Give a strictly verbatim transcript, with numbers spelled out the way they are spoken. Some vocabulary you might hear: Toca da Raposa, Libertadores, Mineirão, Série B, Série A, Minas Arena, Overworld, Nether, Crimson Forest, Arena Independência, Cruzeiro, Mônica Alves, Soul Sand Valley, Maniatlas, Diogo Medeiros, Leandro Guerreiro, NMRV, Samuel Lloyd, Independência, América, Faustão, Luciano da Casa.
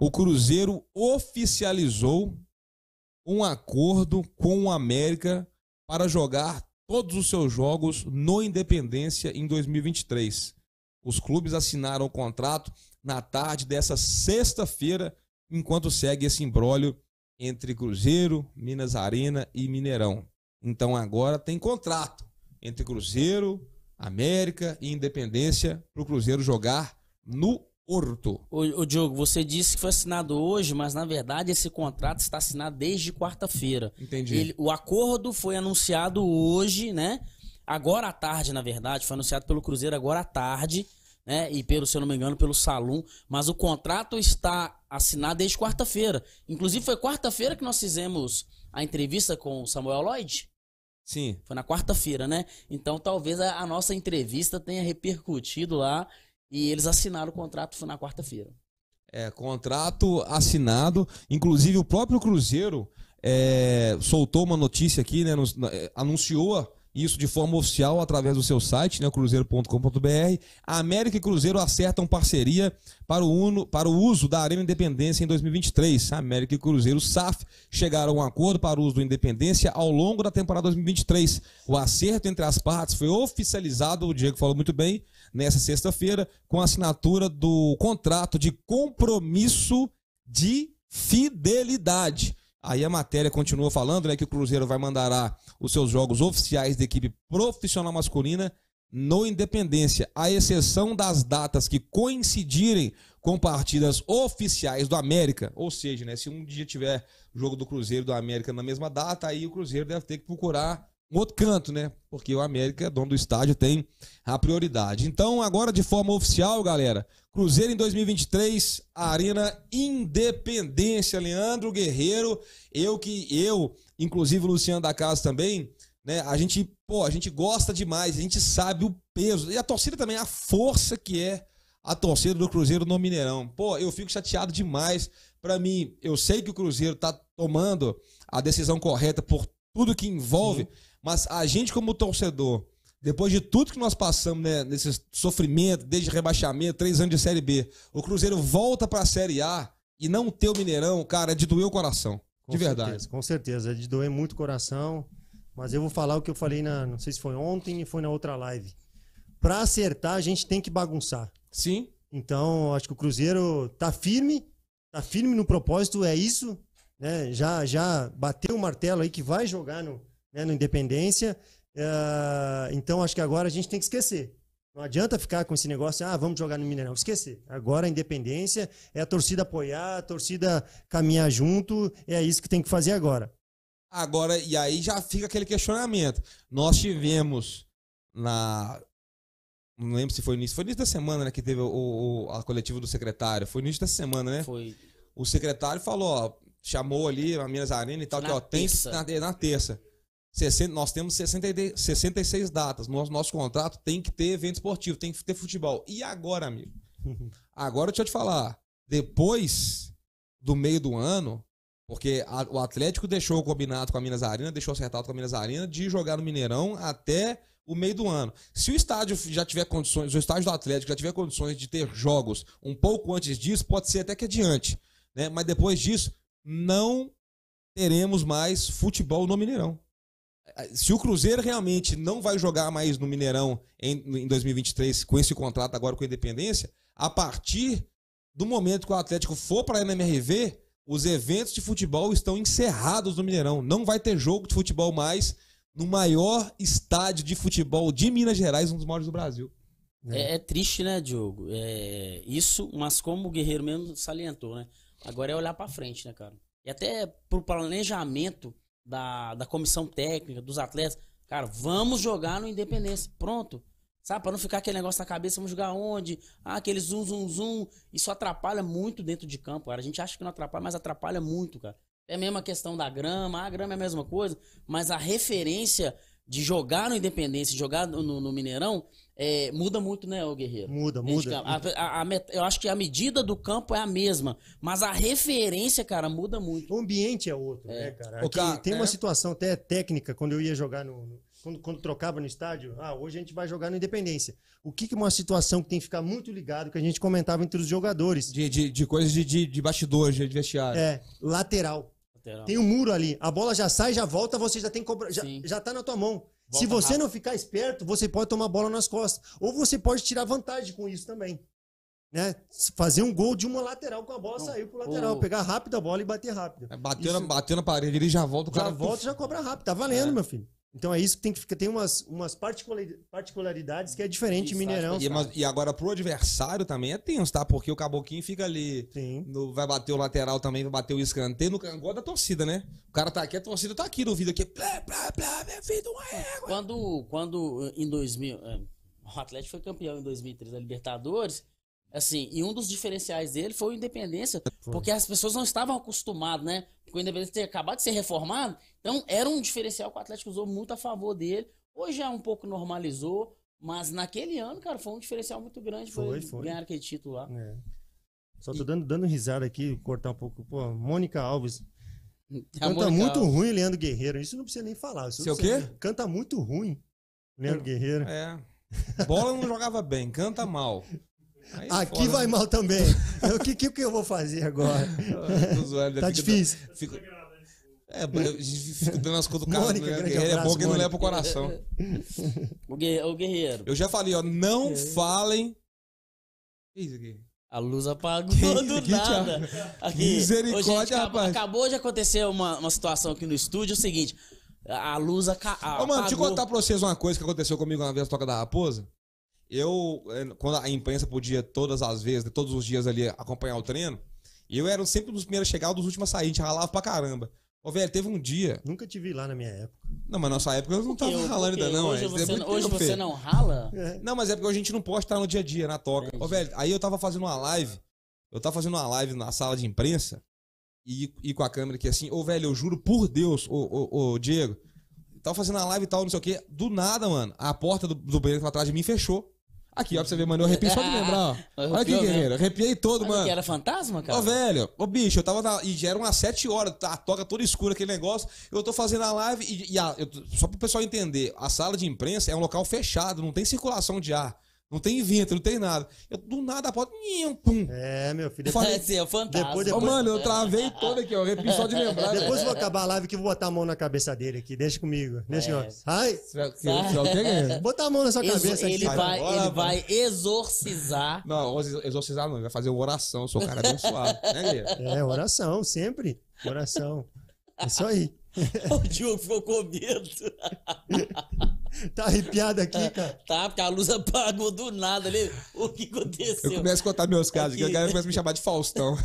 o Cruzeiro oficializou um acordo com o América para jogar todos os seus jogos no Independência em dois mil e vinte e três. Os clubes assinaram o contrato na tarde dessa sexta-feira, enquanto segue esse imbróglio entre Cruzeiro, Minas Arena e Mineirão. Então agora tem contrato entre Cruzeiro, América e Independência para o Cruzeiro jogar no Horto. Ô, ô Diogo, você disse que foi assinado hoje, mas na verdade esse contrato está assinado desde quarta-feira. Entendi. Ele, o acordo foi anunciado hoje, né? Agora à tarde, na verdade, foi anunciado pelo Cruzeiro agora à tarde, né? E pelo, se eu não me engano, pelo Salum. Mas o contrato está assinado desde quarta-feira. Inclusive foi quarta-feira que nós fizemos a entrevista com o Samuel Lloyd. Sim. Foi na quarta-feira, né? Então talvez a, a nossa entrevista tenha repercutido lá. E eles assinaram o contrato na quarta-feira. É, contrato assinado. Inclusive, o próprio Cruzeiro é, soltou uma notícia aqui, né? Nos, anunciou isso de forma oficial através do seu site, né? Cruzeiro ponto com ponto br. A América e Cruzeiro acertam parceria para o, uno, para o uso da Arena Independência em dois mil e vinte e três. A América e Cruzeiro S A F chegaram a um acordo para o uso do Independência ao longo da temporada dois mil e vinte e três. O acerto entre as partes foi oficializado, o Diego falou muito bem, nessa sexta-feira, com a assinatura do contrato de compromisso de fidelidade. Aí a matéria continua falando, né, que o Cruzeiro vai mandará os seus jogos oficiais da equipe profissional masculina no Independência, à exceção das datas que coincidirem com partidas oficiais do América. Ou seja, né, se um dia tiver jogo do Cruzeiro e do América na mesma data, aí o Cruzeiro deve ter que procurar um outro canto, né? Porque o América, dono do estádio, tem a prioridade. Então, agora de forma oficial, galera, Cruzeiro em dois mil e vinte e três, Arena Independência, Leandro Guerreiro, eu que eu, inclusive o Luciano da Casa também, né? A gente, pô, a gente gosta demais, a gente sabe o peso e a torcida também, a força que é a torcida do Cruzeiro no Mineirão. Pô, eu fico chateado demais. Pra mim, eu sei que o Cruzeiro tá tomando a decisão correta por tudo que envolve. Sim. Mas a gente como torcedor, depois de tudo que nós passamos, né, nesse sofrimento, desde rebaixamento, três anos de Série B, o Cruzeiro volta para a Série A e não ter o Mineirão, cara, é de doer o coração, com de verdade. Certeza, com certeza, é de doer muito o coração, mas eu vou falar o que eu falei, na, não sei se foi ontem e foi na outra live. Para acertar, a gente tem que bagunçar. Sim. Então, acho que o Cruzeiro tá firme, tá firme no propósito, é isso, né? Já, já bateu o martelo aí que vai jogar no... né, no Independência, uh, então acho que agora a gente tem que esquecer. Não adianta ficar com esse negócio, ah, vamos jogar no Mineirão, esquecer. Agora a Independência é a torcida apoiar, a torcida caminhar junto, é isso que tem que fazer agora. Agora, e aí já fica aquele questionamento. Nós tivemos na... não lembro se foi início, foi início da semana, né, que teve o, o, a coletiva do secretário, foi início da semana, né? Foi. O secretário falou, ó, chamou ali a Minas Arena e tal, na que ó, tem que... Na, na terça. Nós temos sessenta e seis datas. Nosso, nosso contrato tem que ter evento esportivo, tem que ter futebol. E agora, amigo? Agora deixa eu te falar. Depois do meio do ano, porque a, o Atlético deixou o combinado com a Minas Arena, deixou acertado com a Minas Arena de jogar no Mineirão até o meio do ano. Se o estádio já tiver condições, o estádio do Atlético já tiver condições de ter jogos um pouco antes disso, pode ser até que adiante, né? Mas depois disso, não teremos mais futebol no Mineirão. Se o Cruzeiro realmente não vai jogar mais no Mineirão em dois mil e vinte e três com esse contrato agora com a Independência, a partir do momento que o Atlético for para a N M R V, os eventos de futebol estão encerrados no Mineirão. Não vai ter jogo de futebol mais no maior estádio de futebol de Minas Gerais, um dos maiores do Brasil. É, é triste, né, Diogo? É isso, mas como o Guerreiro mesmo salientou, né? Agora é olhar para frente, né, cara? E até pro planejamento Da, da comissão técnica, dos atletas. Cara, vamos jogar no Independência. Pronto. Sabe? Pra não ficar aquele negócio na cabeça, vamos jogar onde? Ah, aquele zoom, zoom, zoom. Isso atrapalha muito dentro de campo, cara. A gente acha que não atrapalha, mas atrapalha muito, cara. É a mesma questão da grama. A grama é a mesma coisa. Mas a referência de jogar no Independência, jogar no, no Mineirão, é, muda muito, né, o Guerreiro? Muda, muda. A, a, a, eu acho que a medida do campo é a mesma, mas a referência, cara, muda muito. O ambiente é outro, é, né, cara? Aqui, cara, tem é uma situação até técnica, quando eu ia jogar no, quando, quando trocava no estádio, ah, hoje a gente vai jogar na Independência. O que, que é uma situação que tem que ficar muito ligado, que a gente comentava entre os jogadores. De, de, de coisas de, de, de bastidores, de vestiário. É, lateral. lateral. Tem um muro ali, a bola já sai, já volta, você já tem que cobrar, já, já tá na tua mão. Volta Se você rápido. não ficar esperto, você pode tomar a bola nas costas. Ou você pode tirar vantagem com isso também. Né? Fazer um gol de uma lateral com a bola, não, saiu pro lateral, oh. pegar rápido a bola e bater rápido. É, bateu, isso, na, bateu na parede, ele já volta, o cara já volta e já cobra rápido, tá valendo, é. meu filho. Então é isso que tem que ficar, tem umas, umas particularidades que é diferente isso, de Mineirão. E, mas, e agora pro adversário também é tenso, tá? Porque o Caboquinho fica ali, no, vai bater o lateral também, vai bater o escanteio, no cangote da torcida, né? O cara tá aqui, a torcida tá aqui no vídeo aqui. Blá, blá, blá, minha vida, uma égua. Quando, quando em dois mil, o Atlético foi campeão em dois mil e três da Libertadores, assim, e um dos diferenciais dele foi o Independência, foi. porque as pessoas não estavam acostumadas, né? Porque o Independência tinha acabado de ser reformado, então era um diferencial que o Atlético usou muito a favor dele. Hoje já um pouco normalizou, mas naquele ano, cara, foi um diferencial muito grande foi, ele foi. ganhar aquele título lá. É. Só tô e... dando, dando risada aqui, cortar um pouco. Pô, Mônica Alves. Canta muito Alves. ruim, Leandro Guerreiro. Isso não precisa nem falar. Isso Seu o quê? Nem... Canta muito ruim, Leandro Eu... Guerreiro. É. Bola não jogava bem, canta mal. Aí aqui fora, vai né? mal também. O que, que que eu vou fazer agora? Zoando, tá difícil. Da, fico, é, fico dando as coisas do cara. Mônica, né? Guerreiro abraço, é bom que não leva pro coração. O Guerreiro. Eu já falei, ó, não guerreiro. falem. Que isso aqui? A luz apagou do nada. Aqui, Misericórdia, hoje rapaz. Acabou de acontecer uma, uma situação aqui no estúdio, é o seguinte, a luz aca, a, Ô, mano, apagou. Deixa eu contar pra vocês uma coisa que aconteceu comigo uma vez na Toca da Raposa. Eu, quando a imprensa podia todas as vezes, todos os dias ali acompanhar o treino, eu era sempre um dos primeiros a chegar, um dos últimos a sair, a gente ralava pra caramba. Ô, velho, teve um dia... Nunca te vi lá na minha época. Não, mas nossa época eu não tava eu, ralando ainda não. Hoje, é. você, não, hoje você não rala? É. Não, mas é porque a gente não pode estar no dia a dia, na toca. Entendi. Ô, velho, aí eu tava fazendo uma live, eu tava fazendo uma live na sala de imprensa, e, e com a câmera aqui assim, ô, velho, eu juro por Deus, ô, ô, ô Diego, tava fazendo a live e tal, não sei o quê, do nada, mano, a porta do, do banheiro pra trás de mim fechou. Aqui, ó, pra você ver, mano, eu arrepiei só de lembrar, ó. Olha aqui, guerreiro, arrepiei todo, mano. Que era fantasma, cara? Ó, velho, ó, bicho, eu tava na... E já eram umas sete horas, a toca toda escura, aquele negócio. Eu tô fazendo a live e... e a, eu, só pro pessoal entender, a sala de imprensa é um local fechado, não tem circulação de ar. Não tem vento, não tem nada. Eu, do nada, a porta... Pum. É, meu filho. Falei, é, sim, é fantasma. Depois, depois... Oh, mano, eu travei todo aqui, ó. Arrepiei só de lembrar. Depois eu vou acabar a live que eu vou botar a mão na cabeça dele aqui. Deixa comigo. Deixa, é. ó. Ai. Botar a mão na sua Exo... cabeça aqui. Ele vai, vai, ele vai exorcizar. Não, exorcizar não. Ele vai fazer uma oração. Eu sou o cara abençoado. Né, é, oração. Sempre. Oração. É isso aí. O Diogo ficou com medo. Tá arrepiado aqui, cara. Tá, porque a luz apagou do nada ali. O que aconteceu? Eu começo a contar meus casos aqui. A galera começa a me chamar de Faustão.